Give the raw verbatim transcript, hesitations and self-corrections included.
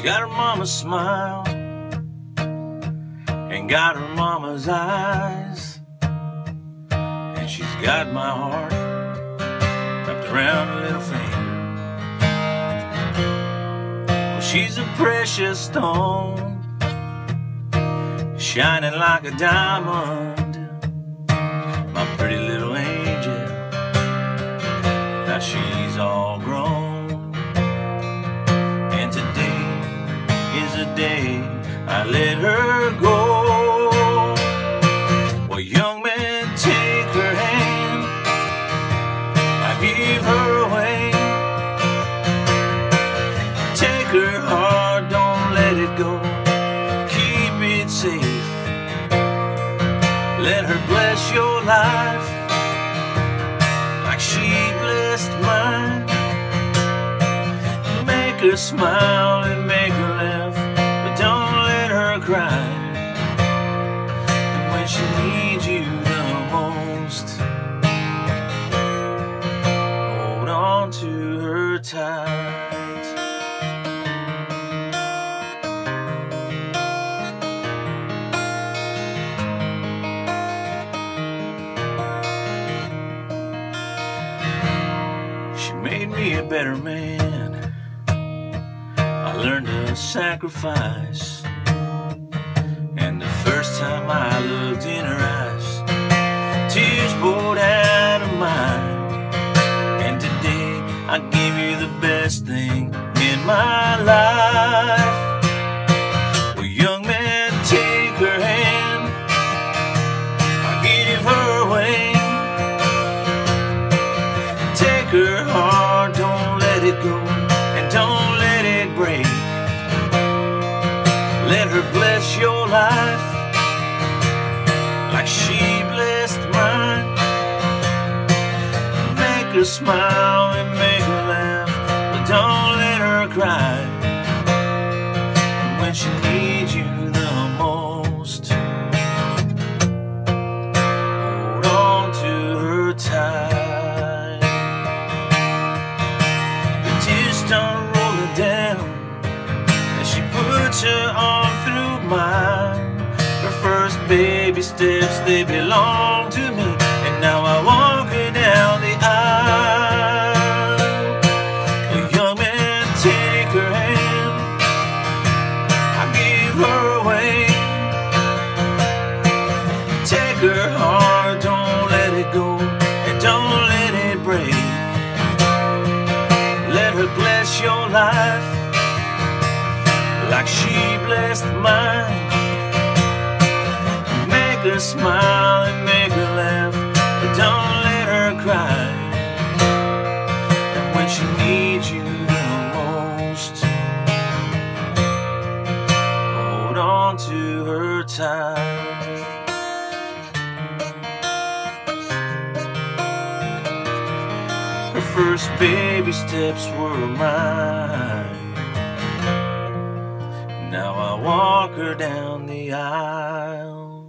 She's got her mama's smile and got her mama's eyes, and she's got my heart wrapped around her little finger. Well, she's a precious stone, shining like a diamond, my pretty little angel. Now she's all grown, and today is the day I let her go. Well, young men, take her hand, I give her away. Take her heart, don't let it go, keep it safe. Let her bless your life like she blessed mine. Make her smile and make her laugh, but don't let her cry. And when she needs you the most, hold on to her tight. She made me a better man. I learned to sacrifice, and the first time I looked in her eyes, tears poured out of mine. And today I give you the best thing in my life. Well, young man, take her hand, I give her away. Take her heart, don't let it go, and don't let it break. Let her bless your life like she blessed mine. Make her smile and make her laugh, but don't let her cry. And when she needs you the most, hold on to her tight. Don't roll her down as she puts her arm through mine. Her first baby steps, they belong to me, and now I walk her down the aisle. A young man, take her hand, I give her away. Take her heart, don't let it go, and don't let it break. Bless your life like she blessed mine. Make her smile and make her laugh, but don't let her cry. And when she needs you the most, hold on to her tight. Her first baby steps were mine. Now I walk her down the aisle.